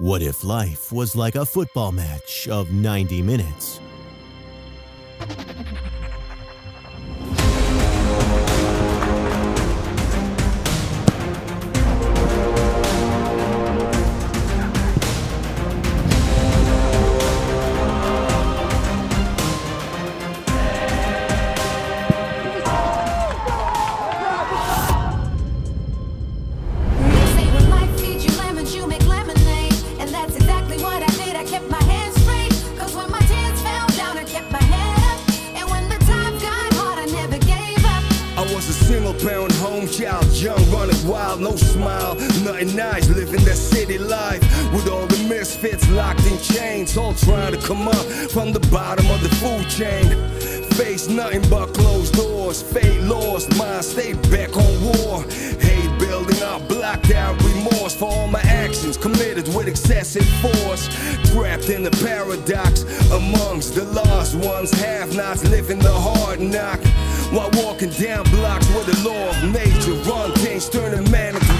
What if life was like a football match of 90 minutes? Single-parent home child, young, running wild, no smile, nothing nice, living that city life with all the misfits locked in chains, all trying to come up from the bottom of the food chain. Face nothing but closed doors, fate lost, mind stayed back on war. Hate building up, blocked out remorse for all my actions committed with excessive force. Trapped in the paradox amongst the lost ones, have-nots living the hard knock. While walking down blocks with the law of nature, wrong things turning man into